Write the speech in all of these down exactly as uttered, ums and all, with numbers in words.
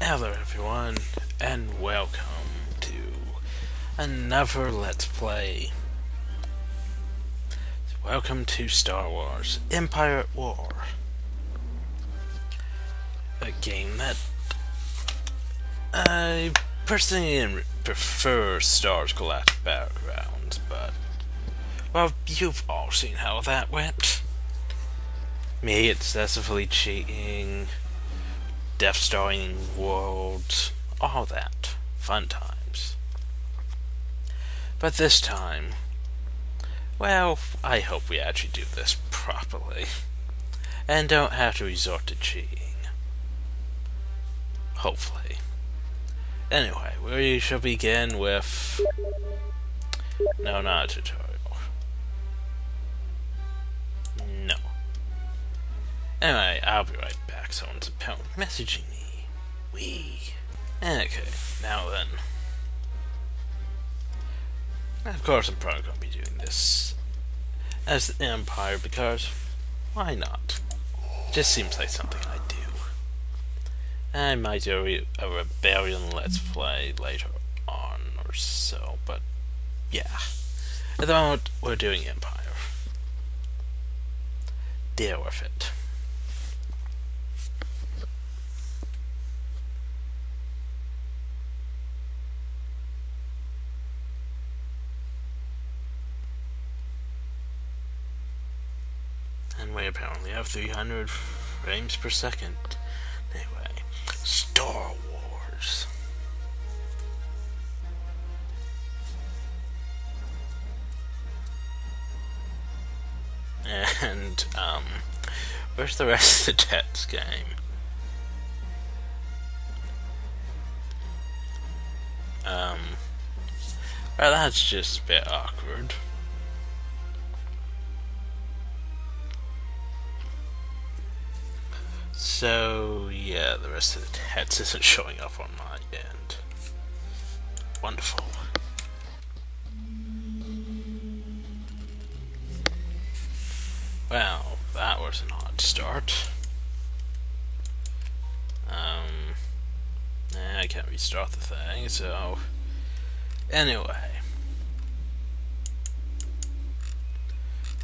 Hello everyone, and welcome to another Let's Play. Welcome to Star Wars Empire at War. A game that I personally didn't prefer Star Wars Galactic Battlegrounds, but, well, you've all seen how that went. Me excessively cheating, Death Starring worlds, all that. Fun times. But this time, well, I hope we actually do this properly and don't have to resort to cheating. Hopefully. Anyway, we shall begin with... No, not a tutorial. No. Anyway, I'll be right back. Someone's apparently messaging me. Wee. Okay, now then. Of course I'm probably going to be doing this as the Empire, because why not? It just seems like something I do. I might do a, a Rebellion Let's Play later on or so, but yeah. At the moment, we're doing Empire. Deal with it. We apparently have three hundred frames per second. Anyway, Star Wars. And, um, where's the rest of the Jets game? Um, well, that's just a bit awkward. So, yeah, the rest of the heads isn't showing up on my end. Wonderful. Well, that was an odd start. Um, I can't restart the thing, so... Anyway.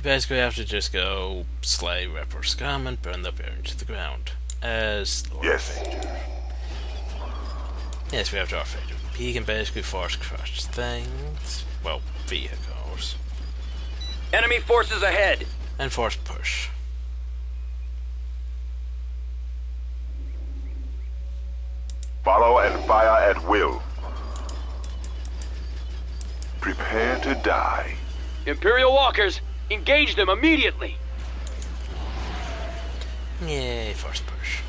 Basically, I have to just go slay, rep, or scum, and burn the bearing to the ground. As Lord yes. Vader. Yes, we have Darth Vader. He can basically force crush things. Well, vehicles. Enemy forces ahead! And force push. Follow and fire at will. Prepare to die. Imperial walkers! Engage them immediately! Yay, force push.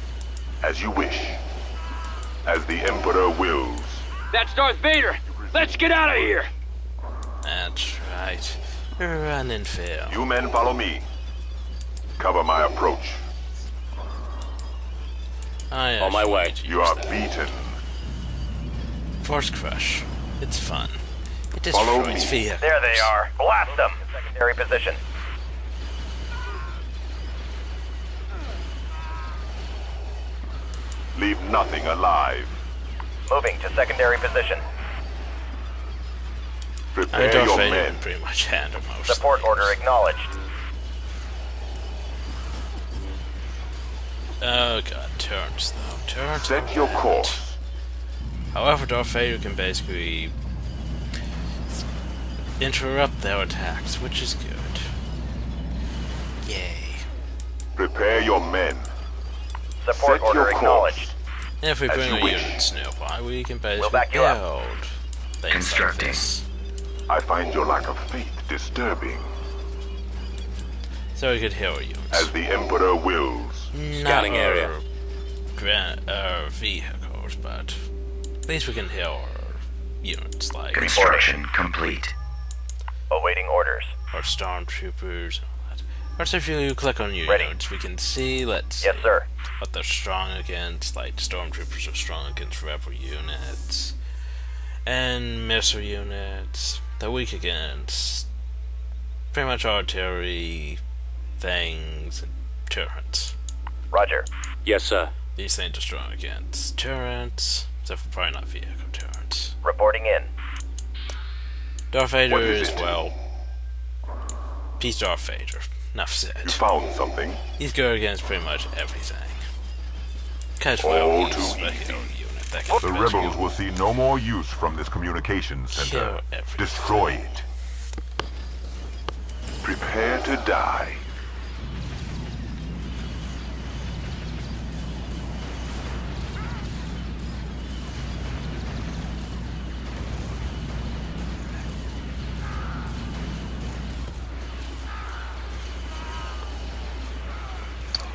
As you wish. As the Emperor wills. That's Darth Vader! Let's get out of here! That's right. Run and fail. You men follow me. Cover my approach. I On my way. You are that. beaten. Force crush. It's fun. It destroys vehicles. There they are. Blast them! Secondary position. Leave nothing alive. Moving to secondary position. Prepare your men. You pretty much handle most Support things. Order acknowledged. Oh god, turns though. Turns. Set your course. However, Darth Vader can basically interrupt their attacks, which is good. Yay. Prepare your men. Support Set order acknowledged. And if we As bring our units nearby, we can basically we'll build things Constructing. Like this. I find your lack of faith disturbing. So we could heal you. As the Emperor wills. Not Scouting our area. Grant our vehicles, but at least we can heal our units like Construction order. complete. Awaiting orders. Or stormtroopers. Or so if you click on your Ready. units, we can see, let's yes, see sir. what they're strong against, like stormtroopers are strong against rebel units, and missile units, they're weak against pretty much artillery things and turrets. Roger. Yes, sir. These things are strong against turrets, except for probably not vehicle turrets. Reporting in. Darth Vader is, is well. He's Darth Vader. Enough said. You found something. He's good against pretty much everything. Catch well, he's a hero unit that can. The rebels will see no more use from this communications center. Destroy it. Prepare to die.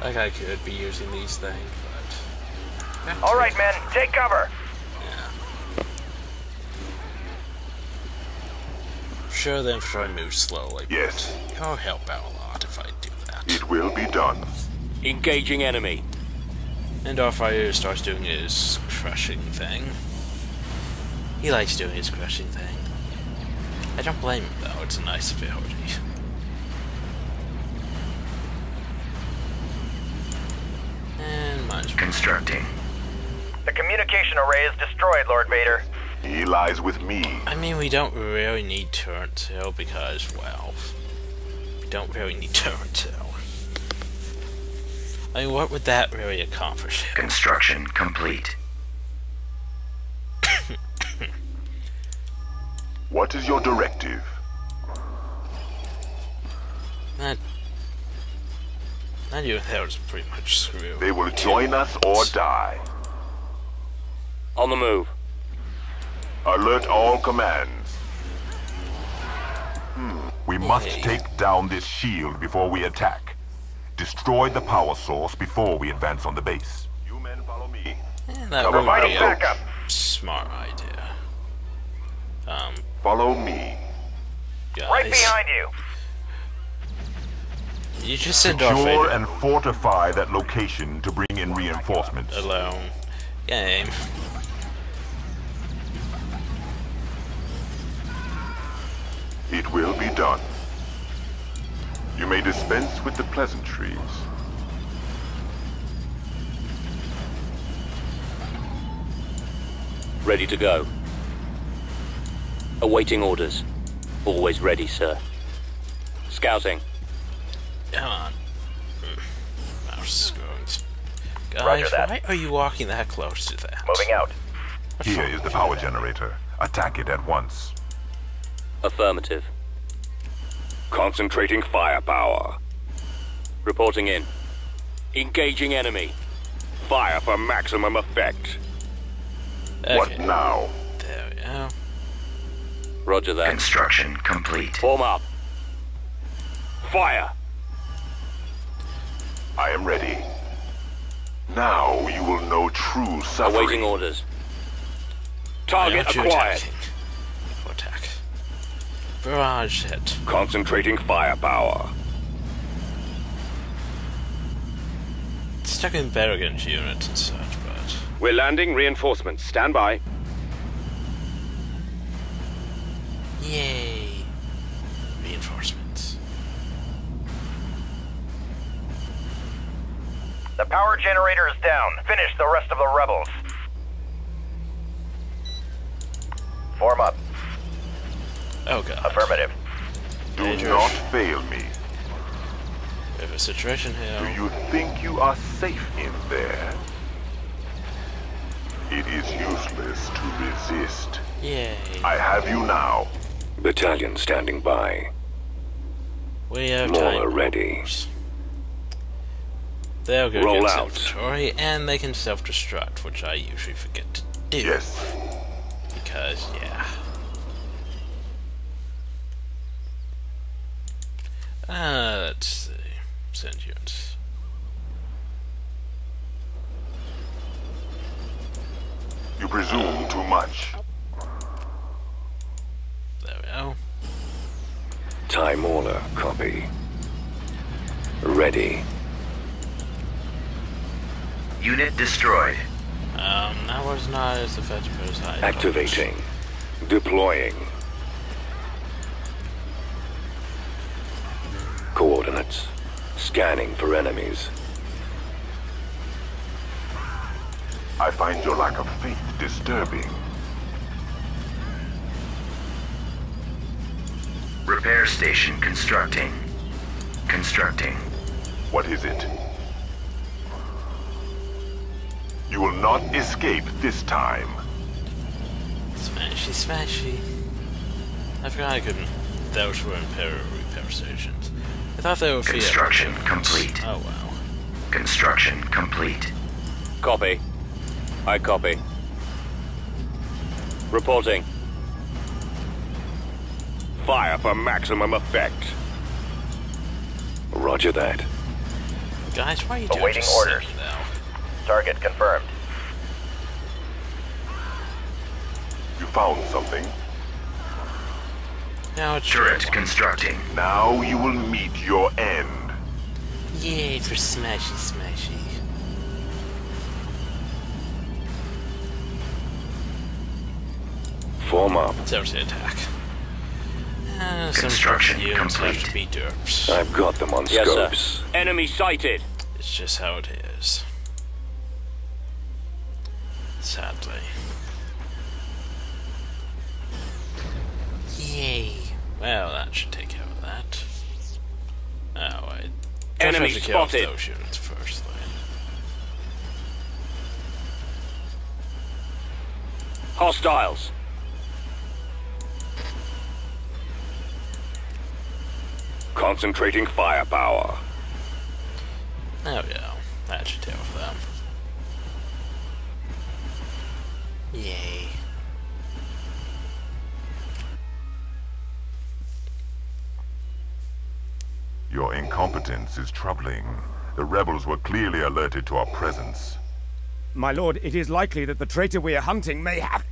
Like I could be using these things, but... All right, men, take cover! Yeah. I'm sure the infantry moves slowly, yes. But it'll help out a lot if I do that. It will be done. Engaging enemy. And our fire starts doing his crushing thing. He likes doing his crushing thing. I don't blame him, though. It's a nice ability. Constructing. The communication array is destroyed, Lord Vader. He lies with me. I mean, we don't really need turret tail because, well, we don't really need turret tail. I mean, what would that really accomplish? Construction complete. What is your directive? That. I knew that was pretty much screwed. They will join us or die. On the move. Alert all commands. Hmm. We must hey. take down this shield before we attack. Destroy the power source before we advance on the base. You men follow me. Yeah, that would be a backup. Smart idea. Um. Follow me. Guys. Right behind you. You just said Darth Vader. Secure and fortify that location to bring in reinforcements. Alone. Game. It will be done. You may dispense with the pleasantries. Ready to go. Awaiting orders. Always ready, sir. Scouting. Come on. I'm just going to... Guys, why are you walking that close to that? Moving out. Here is the power generator. Attack it at once. Affirmative. Concentrating firepower. Reporting in. Engaging enemy. Fire for maximum effect. Okay. What now? There we go. Roger that. Construction complete. Form up. Fire! I am ready. Now you will know true suffering. Awaiting orders. Target acquired. Attack. Barrage hit. Concentrating firepower. Stuck in Berrigan's unit and such, but... We're landing reinforcements. Stand by. Yay. Reinforcements. The power generator is down. Finish the rest of the rebels. Form up. Oh god. Affirmative. Do Major. not fail me. We have a situation here. Do you think you are safe in there? It is useless to resist. Yay. I have you now. Battalion standing by. We have More ready. They'll go Roll out. Inventory, and they can self-destruct, which I usually forget to do. Yes. Because, yeah. Uh, let's see. Send units. You presume too much. There we go. Time Order, copy. Ready. Unit destroyed. Um, that was not as effective as I Activating. Thought. Deploying. Coordinates. Scanning for enemies. I find your lack of faith disturbing. Repair station constructing. Constructing. What is it? You will not escape this time. Smashy, smashy. I forgot I couldn't. Those were repair repair stations. I thought they were for construction complete. Oh wow. Construction complete. Copy. I copy. Reporting. Fire for maximum effect. Roger that. Guys, why are you doing awaiting orders now? Target confirmed. You found something. Now it's turret constructing. Now you will meet your end. Yay for smashy smashy. Form up. There's the attack. Uh, construction complete. I've got them on yes, scopes. Sir. Enemy sighted. It's just how it is. Sadly. Yay. Well, that should take care of that. Oh, I enemy have to spotted. Kill those units first, though. Hostiles. Concentrating firepower. There we go. That should deal with them. Yay. Your incompetence is troubling. The rebels were clearly alerted to our presence. My lord, it is likely that the traitor we are hunting may have...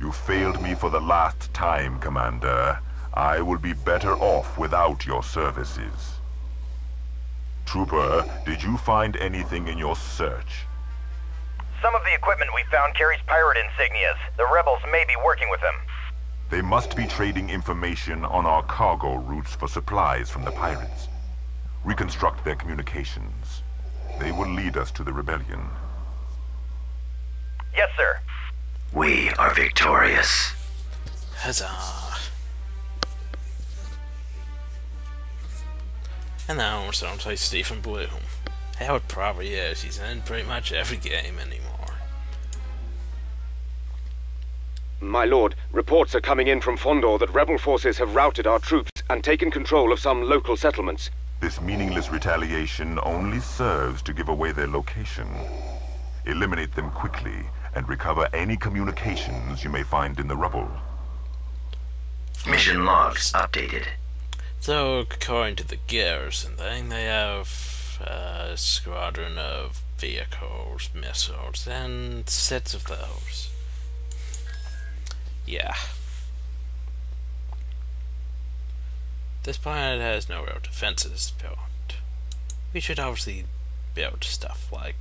You failed me for the last time, Commander. I will be better off without your services. Trooper, did you find anything in your search? Some of the equipment we found carries pirate insignias. The rebels may be working with them. They must be trading information on our cargo routes for supplies from the pirates. Reconstruct their communications. They will lead us to the rebellion. Yes, sir. We are victorious. Huzzah. And now we're starting to play Stephen Bloom. Howard probably is. He's in pretty much every game anymore. My lord, reports are coming in from Fondor that rebel forces have routed our troops and taken control of some local settlements. This meaningless retaliation only serves to give away their location. Eliminate them quickly and recover any communications you may find in the rubble. Mission logs updated. So, according to the garrison thing, they have a squadron of vehicles, missiles, and sets of those. Yeah. This planet has no real defenses built. We should obviously build stuff like...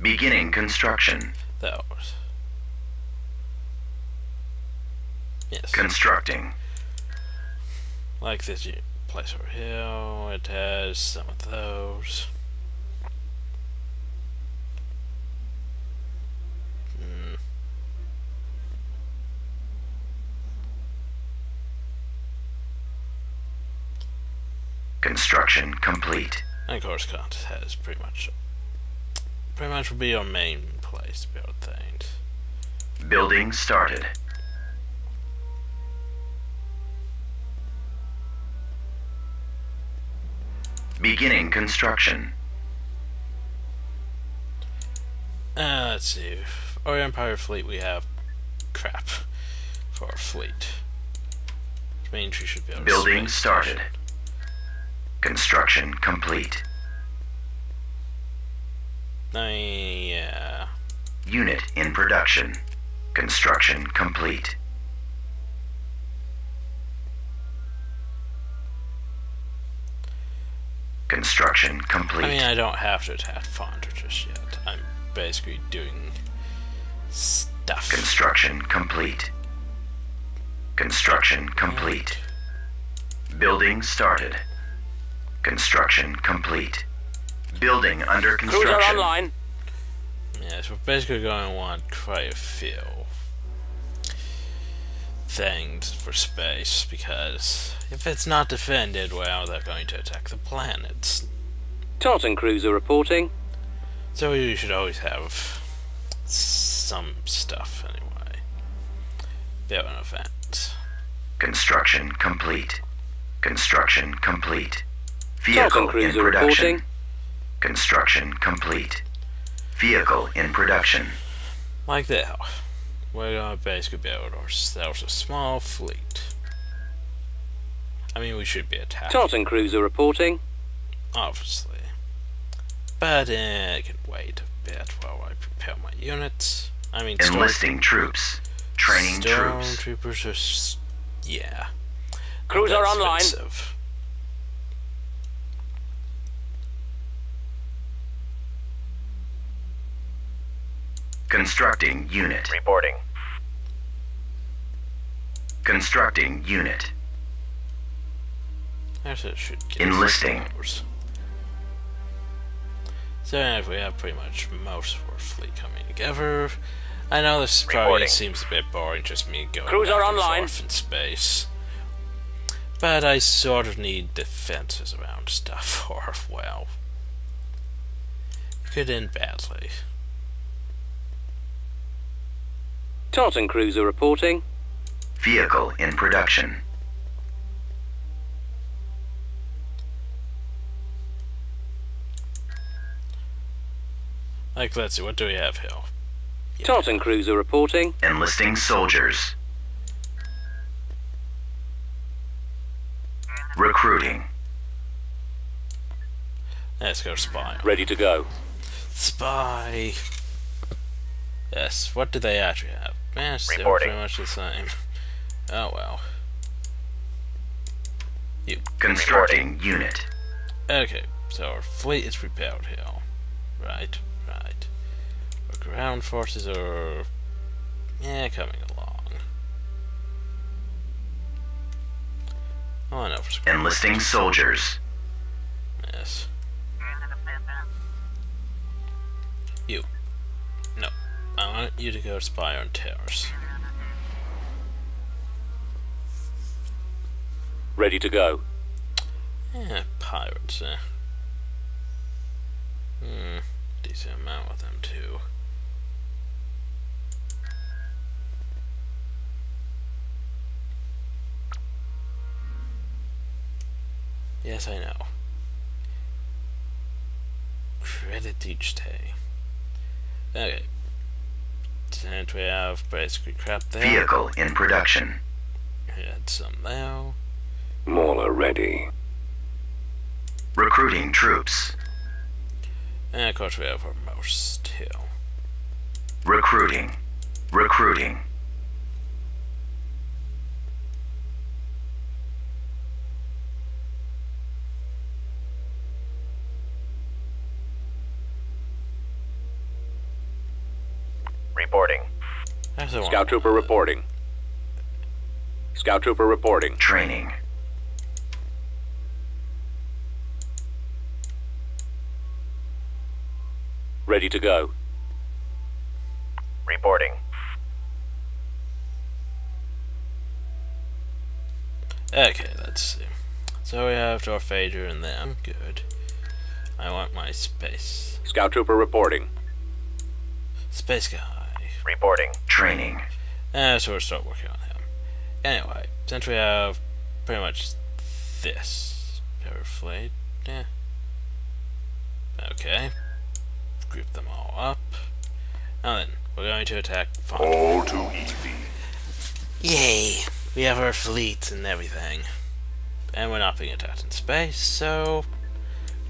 Beginning construction. Those. Yes. Constructing. Like this place over here, it has some of those. Hmm. Construction complete. And Coruscant has pretty much, pretty much will be your main place to build things. Building started. Beginning construction. Uh, let's see. Our Empire fleet, we have crap for our fleet. Which means we should be able building to started. Station. Construction complete. Uh, yeah. Unit in production. Construction complete. Construction complete. I mean, I don't have to attack Fondor just yet. I'm basically doing stuff. Construction complete. Construction complete. Building started. Construction complete. Building under construction. Cruiser online. yeah, so we're basically going to want quite a few things for space, because if it's not defended, well, they're going to attack the planets. Tartan Cruiser reporting. So you should always have some stuff, anyway. Build an event. Construction complete. Construction complete. Vehicle in production. Reporting. Construction complete. Vehicle in production. Like that. We're gonna basically build ourselves a small fleet. I mean, we should be attacked. Tartan Cruiser reporting. Obviously. But uh, I can wait a bit while I prepare my units. I mean, enlisting troops. Training troops. Stormtroopers are... yeah. Cruiser online. Expensive. Constructing unit. Reporting. Constructing unit. Actually, it should get enlisting. So if we have pretty much most of our fleet coming together. I know this reporting. Probably seems a bit boring, just me going Cruiser back and online. Forth in space. But I sort of need defenses around stuff, or well, it could end badly. Tartan Cruiser reporting. Vehicle in production. Like, let's see, what do we have here? Yeah. Tartan Cruiser reporting. Enlisting soldiers. Recruiting. Let's go spy. Ready to go. Spy. Yes, what do they actually have? Man, still pretty much the same. Oh well. You. Constructing unit. Okay, so our fleet is repelled here. Right, right. Our ground forces are, yeah, coming along. Oh no, for enlisting soldiers. Yes. You. No. I want you to go spy on towers. Ready to go. Yeah, pirates, eh? Hmm, decent amount with them too. Yes, I know. Credit each day. Okay. And we have basically crap there. Vehicle in production. Had some now. Mauler ready. Recruiting troops. And of course we have our mouse too. Recruiting. Recruiting. Reporting. Scout Trooper reporting. Scout Trooper reporting. Training. Ready to go. Reporting. Okay, let's see. So we have Darth Vader in there. I'm good. I want my space. Scout Trooper reporting. Space guy. Reporting. Training. Uh, so we'll start working on him. Anyway, since we have pretty much this perfect, yeah. Okay. Group them all up. Now then, we're going to attack Fondor. All too easy. Yay! We have our fleet and everything. And we're not being attacked in space, so...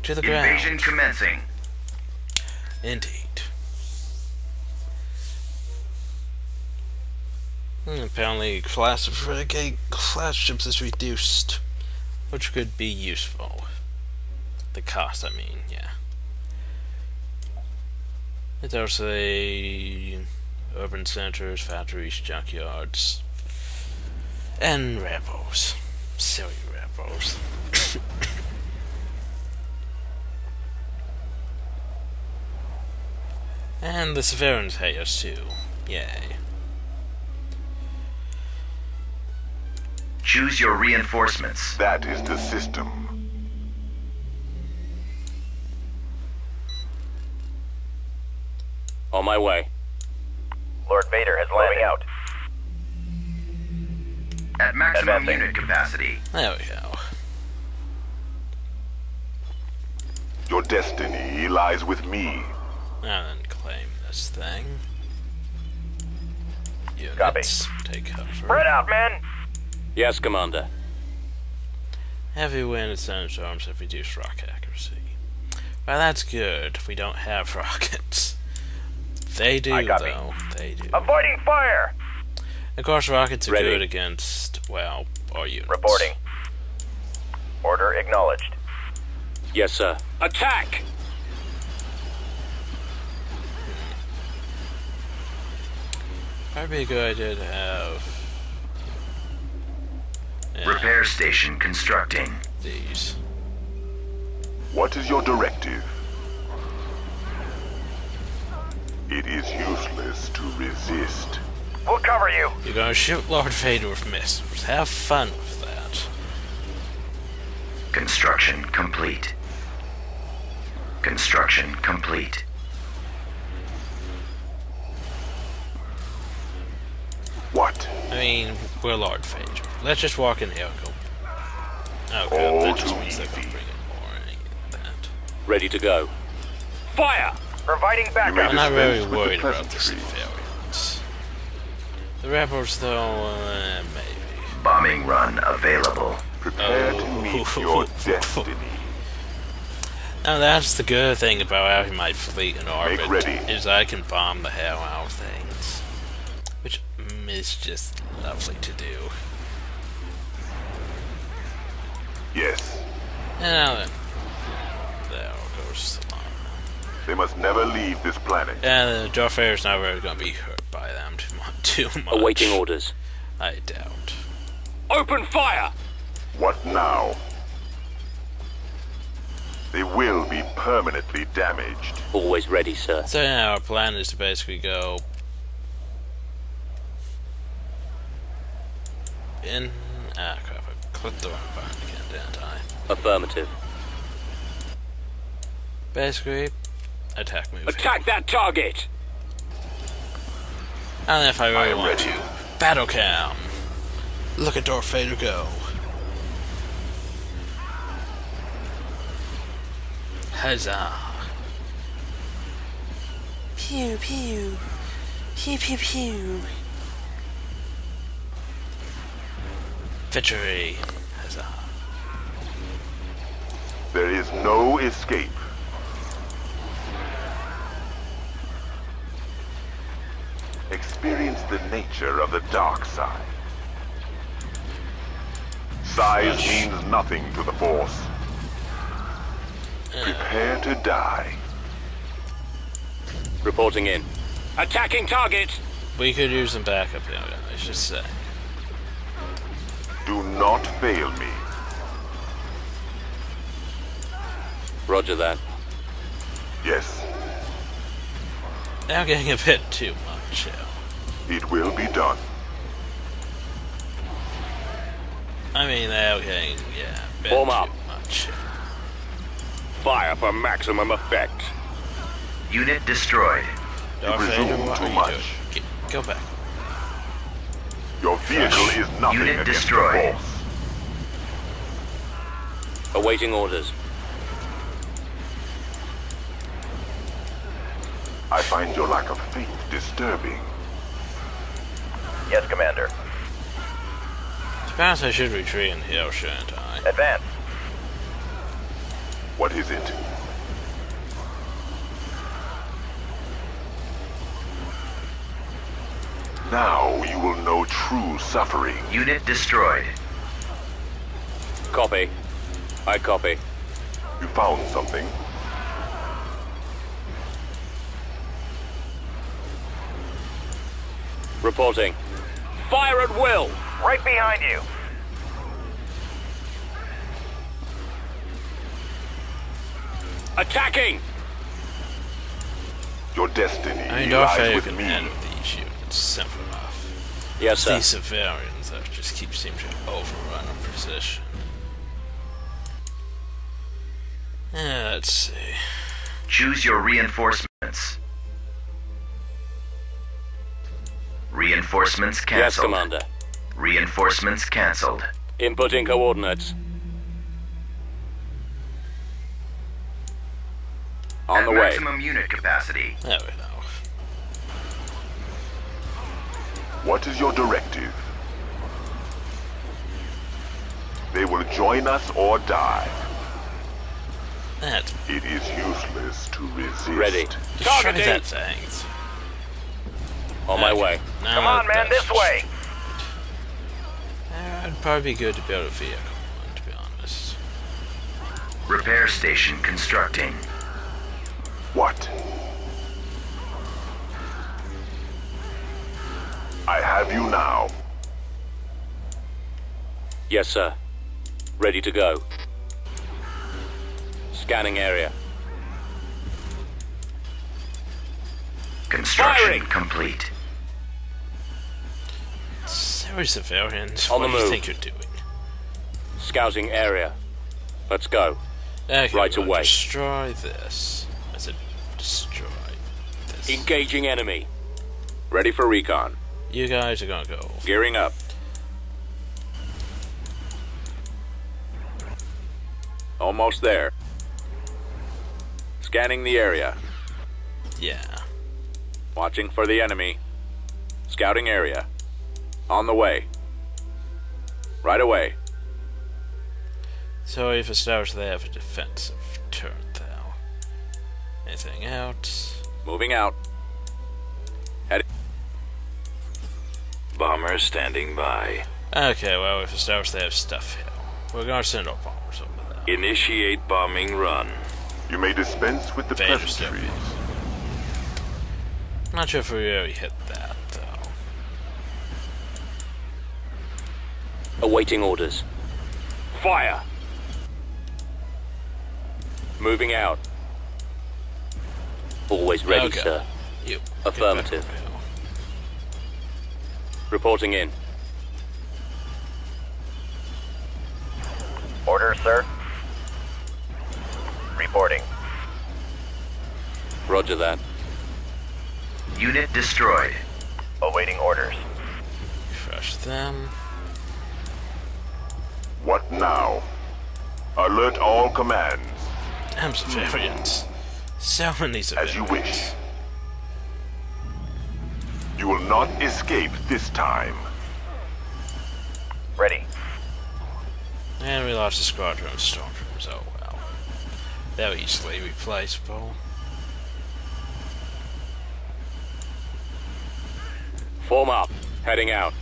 to the ground. Invasion commencing. Indeed. Apparently, class of renegade class ships is reduced, which could be useful. The cost, I mean, yeah. It's also a urban centers, factories, junkyards, and rebels. Silly rebels. And the Severance Haters too. Yay. Choose your reinforcements. That is the system. On my way. Lord Vader has landed out. At maximum Advancing. unit capacity. There we go. Your destiny lies with me. And then claim this thing. Units, Copy. Take cover. Spread out, men! Yes, Commander. Heavy wind and sandstorms have reduced rocket accuracy. Well, that's good. We don't have rockets. They do, though. They do. Avoiding fire! Of course, rockets are Ready. good against, well, our units. Reporting. Order acknowledged. Yes, sir. Attack! Probably a good idea to have... Yeah. Repair station constructing. These. What is your directive? It is useless to resist. We'll cover you. You're gonna shoot Lord Vader with missiles. Have fun with that. Construction complete. Construction complete. What? I mean, we're Lord Vader. Let's just walk in here and go. Oh, good. That just means they're gonna bring in more. I get that. Ready to go. Fire! Providing backup. I'm not very worried about this variance. The rebels, though, uh, maybe. Bombing run available. Prepare oh. to meet your destiny. Now that's the good thing about having my fleet in orbit is I can bomb the hell out of things, which is just lovely to do. Yes. And now then, there goes. They must never leave this planet. And Darth Vader's not really going to be hurt by them too much. Too much. Awaiting orders. I doubt. Open fire! What now? They will be permanently damaged. Always ready, sir. So yeah, our plan is to basically go... In... Ah, crap. I clicked the wrong button again, didn't I? Affirmative. Basically... Attack move. Attack him. that target! And if I really I want ready. to. Battle cam! Look at Darth Vader go. Huzzah! Pew pew. Pew pew pew. Victory! Huzzah. There is no escape. Experience the nature of the dark side. Size Gosh. means nothing to the Force. Uh. Prepare to die. Reporting in. Attacking target! We could use some backup here, I should say. Do not fail me. Roger that. Yes. Now getting a bit too much. It will be done. I mean, now getting, yeah, a bit Form too up. much. Fire for maximum effect. Unit destroyed. Darth Vader, what are you doing? Get, go back. Your vehicle Gosh. is nothing Unit against destroyed. the Force. Awaiting orders. I find your lack of faith disturbing. Yes, Commander. Perhaps I should retreat in here, shouldn't I? Advance. What is it? Now you will know true suffering. Unit destroyed. Copy. I copy. You found something? Reporting. Fire at will! Right behind you! Attacking! Your destiny I mean, lies with me. End these ships, simple enough. Yes, sir. These civilians that just keep seem to overrun our position. Yeah, let's see. Choose your reinforcements. Reinforcements cancelled. Yes, Commander. Reinforcements cancelled. Inputting coordinates. On At the way. Maximum unit capacity. There we go. What is your directive? They will join us or die. That. It is useless to resist. Ready. Destroy that thing. On my way. No, come on, man, this way. Uh, it'd probably be good to build a vehicle, to be honest. Repair station constructing. What? I have you now. Yes, sir. Ready to go. Scanning area. Construction firing. Complete. Sorry, civilians. On what the do move. You think you're doing? Scouting area. Let's go. Okay, right we'll away. Destroy this. I said destroy this. Engaging enemy. Ready for recon. You guys are gonna go. Gearing up. Almost there. Scanning the area. Yeah. Watching for the enemy. Scouting area. On the way. Right away. So if it starts, they have a defensive turn now. Anything out? Moving out. Heading. Bomber standing by. Okay, well if it starts, they have stuff here. We're gonna send our bombers over there. Initiate bombing run. You may dispense with the peasantry. I'm not sure if we really hit that, though. Awaiting orders. Fire! Moving out. Always ready, okay. Sir. You. Affirmative. Reporting in. Order, sir. Reporting. Roger that. Unit destroyed. Awaiting orders. Crush them. What now? Alert all commands. Damn civilians. So many civilians. As you wish. You will not escape this time. Ready. And we lost a squadron of stormtroopers. Oh well. They're easily replaceable. Form up. Heading out.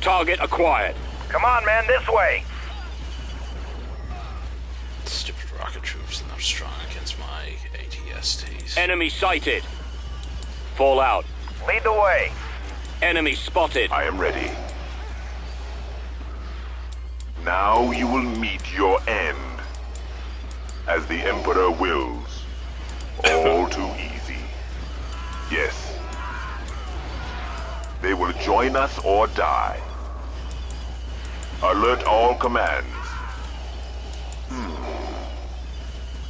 Target acquired. Come on, man, this way. Stupid rocket troops are not strong against my A T S Ts. Enemy sighted. Fall out. Lead the way. Enemy spotted. I am ready. Now you will meet your end. As the Emperor wills. All too easy. Yes. They will join us or die. Alert all commands. Hmm.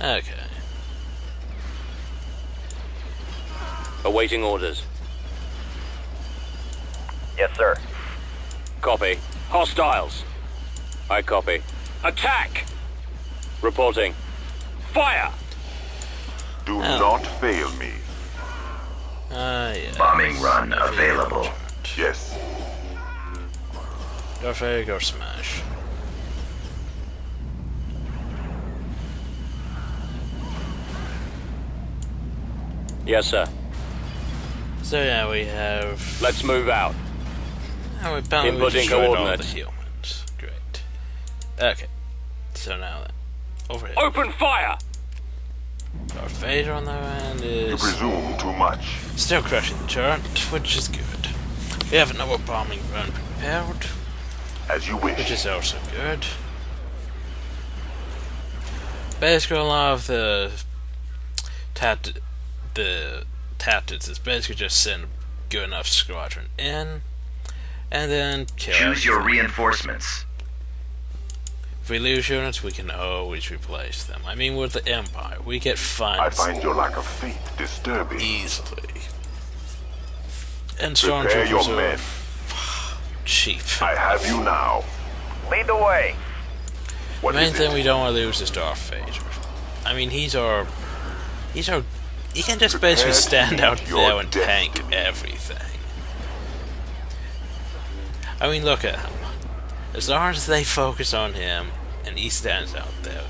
Okay. Awaiting orders. Yes, sir. Copy. Hostiles. I copy. Attack! Reporting. Fire! Do oh. not fail me. Uh, yeah. Bombing run available. Yes. Go fail, go smash. Yes, sir. So yeah, we have. Let's move out. Now we're bound to destroy all the humans. Great. Okay. So now then, over here. Open fire. Darth Vader on the end is... You presume too much. Still crushing the turret, which is good. We have another bombing run prepared. As you wish. Which is also good. Basically a lot of the... Tat the tactics is basically just send a good enough squadron in, and then kill Choose your reinforcements. If we lose units, we can always replace them. I mean, with the Empire, we get funds. I find your lack of faith disturbing. Easily. And stormtroopers are men. Cheap. I have you now. Lead the way. What the main thing it? we don't want to lose is Darth Vader. I mean, he's our, he's our, he can just Prepare basically stand out there and destiny. tank everything. I mean, look at him. As long as they focus on him and he stands out there,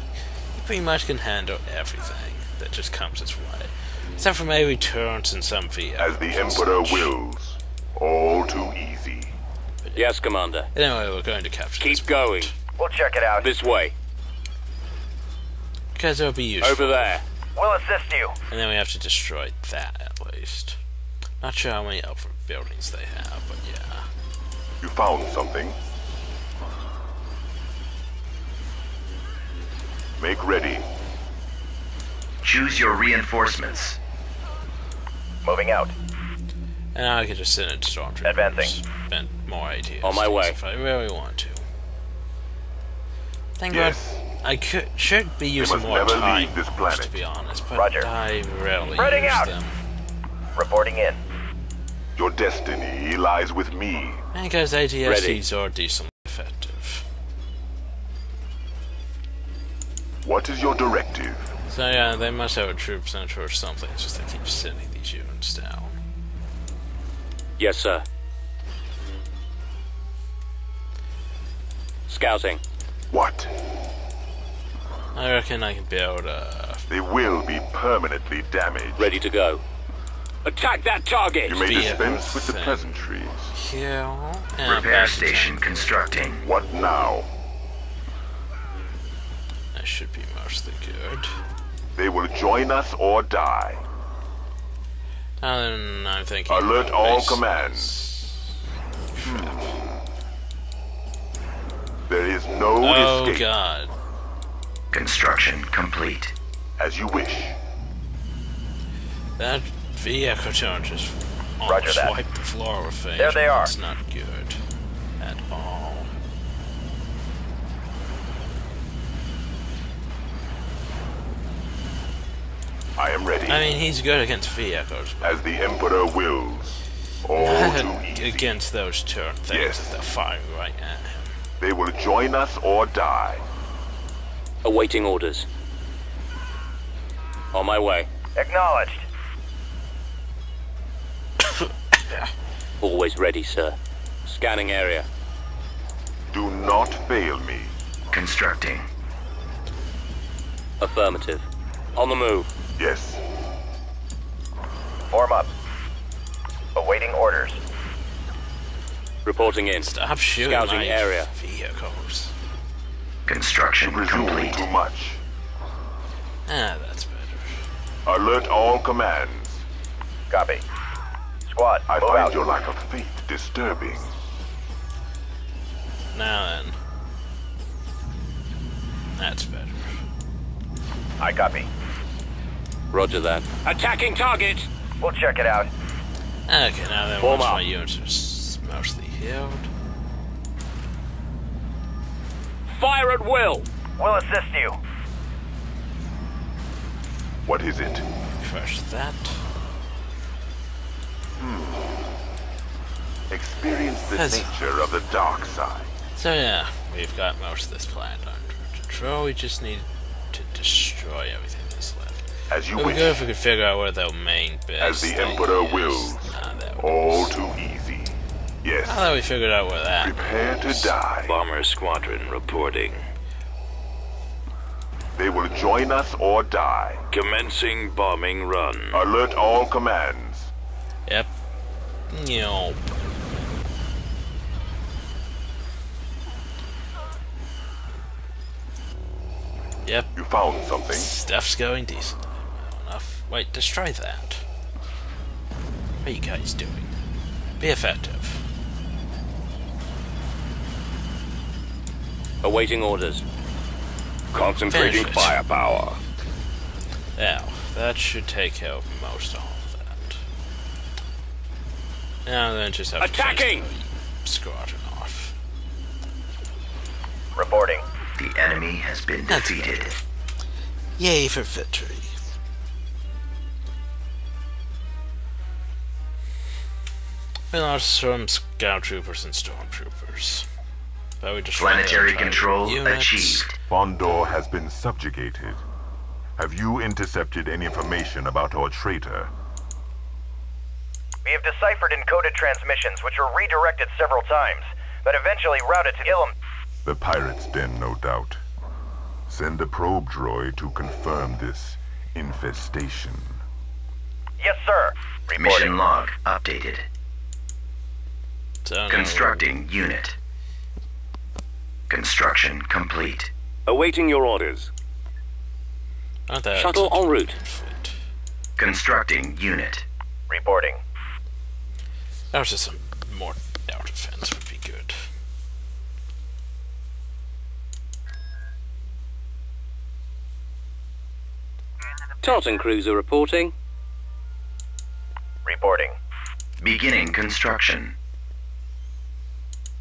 he pretty much can handle everything that just comes his way. Except for maybe turns and some V R. As the Emperor such. wills, all too easy. Yes, Commander. Anyway, we're going to capture Keep this going. We'll check it out. This way. Because it'll be useful. Over there. We'll assist you. And then we have to destroy that, at least. Not sure how many other buildings they have, but yeah. You found something. Make ready. Choose your reinforcements. Moving out. And now I can just send it to stormtroopers. Advancing. And more A T S T On my way. If I really want to. Thank yes. God I could, should be using more time, this planet. to be honest, but Roger. I rarely Reading use out. them. Reporting in. Your destiny lies with me. And because A T S Ts are decently effective. What is your directive? So yeah, they must have a troop center or something, it's just they keep sending these units down. Yes, sir. Scouting. What? I reckon I can build a... They will be permanently damaged. Ready to go. Attack that target! You may dispense with the pleasantries. Yeah. Repair station constructing. What now? That should be mostly good. They will join us or die. Um, I'm thinking... Alert all commands. There is no oh escape. Oh god. Construction complete. As you wish. That vehicle charges Roger that. Swipe the floor with things. There they are. That's not good at all. I am ready. I mean, he's good against vehicles. As the Emperor wills. All too easy. Against those turn things yes. that they're firing right at him. They will join us or die. Awaiting orders. On my way. Acknowledged. Always ready, sir. Scanning area. Do not fail me. Constructing. Affirmative. On the move. Yes. Form up. Awaiting orders. Reporting in. Stop shooting Scouting my area. vehicles. Construction complete. Too much. Ah, that's better. Alert all commands. Copy. Squad, I find out. your lack of faith disturbing. Now then. That's better. I copy. Roger that. Attacking target! We'll check it out. Okay, now then, Form once up. my units are mostly healed. Fire at will! We'll assist you. What is it? Crush that. Hmm. Experience the That's... nature of the dark side. So yeah, we've got most of this planet under control. We just need to destroy everything that's left. As you wish. It would be good if we could figure out where their main base As the Emperor is. wills. Ah, All too easy. Yes. Now that we figured out where that Prepare goes. to die. Bomber squadron reporting. They will join us or die. Commencing bombing run. Alert all commands. Yep. Nope. Yep. You found something. Stuff's going decent. Well enough. Wait, destroy that. What are you guys doing? Be effective. Awaiting orders. Concentrating firepower. Ow. That should take care of most all of that. Now then, just have attacking squadron off. Reporting. The enemy has been That's defeated. Better. Yay for victory. There are some scout troopers and stormtroopers. But we just planetary control achieved. Fondor has been subjugated. Have you intercepted any information about our traitor? We have deciphered encoded transmissions which were redirected several times, but eventually routed to Illum. The pirate's den, no doubt. Send a probe droid to confirm this infestation. Yes, sir. Reporting. Mission log updated. Don't Constructing know. Unit. Construction complete. Awaiting your orders. Not that Shuttle en route. Constructing unit. Reporting. That was just some more out defense would be good. Tartan Cruiser reporting. Reporting. Beginning construction.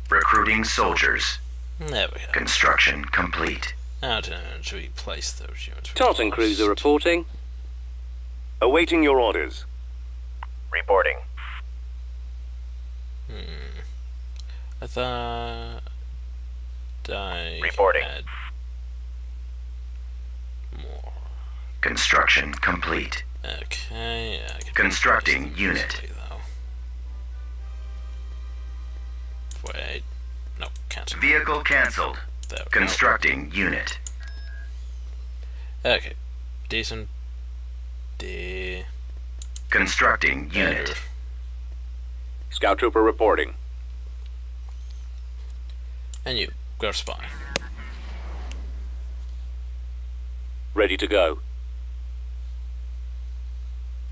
Recruiting soldiers. There we go. Construction complete. Now to replace those units. Tartan Cruiser reporting. Awaiting your orders. Reporting. Hmm. I thought I reporting. Had more. Construction complete. Okay. Yeah, I Constructing unit. Easily, Wait. No. Cancel. Vehicle cancelled. Constructing unit. Okay. Decent. De. Constructing better. Unit. Scout trooper reporting. And you, go spy. Ready to go.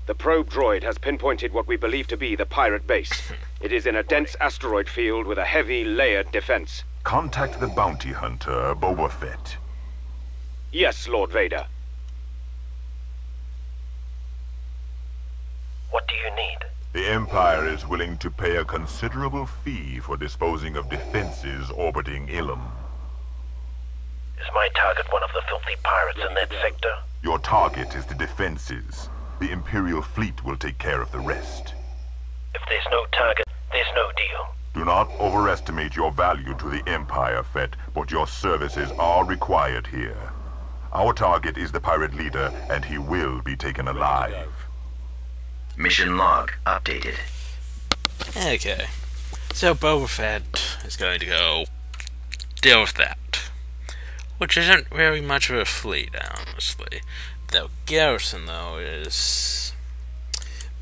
The probe droid has pinpointed what we believe to be the pirate base. It is in a dense asteroid field with a heavy layered defense. Contact the bounty hunter, Boba Fett. Yes, Lord Vader. What do you need? The Empire is willing to pay a considerable fee for disposing of defenses orbiting Illum. Is my target one of the filthy pirates in that sector? Your target is the defenses. The Imperial fleet will take care of the rest. If there's no target, there's no deal. Do not overestimate your value to the Empire, Fett, but your services are required here. Our target is the pirate leader, and he will be taken alive. Mission log updated. Okay. So Boba Fett is going to go deal with that. Which isn't very much of a fleet, honestly. The garrison, though, is...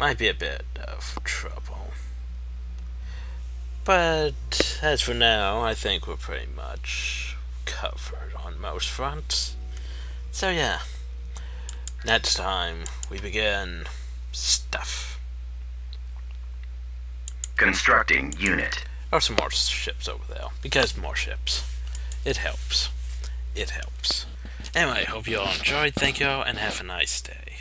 might be a bit of trouble. But as for now, I think we're pretty much covered on most fronts. So yeah, next time we begin stuff. Constructing unit. Or some more ships over there, because more ships. It helps. It helps. Anyway, hope you all enjoyed, thank you all, and have a nice day.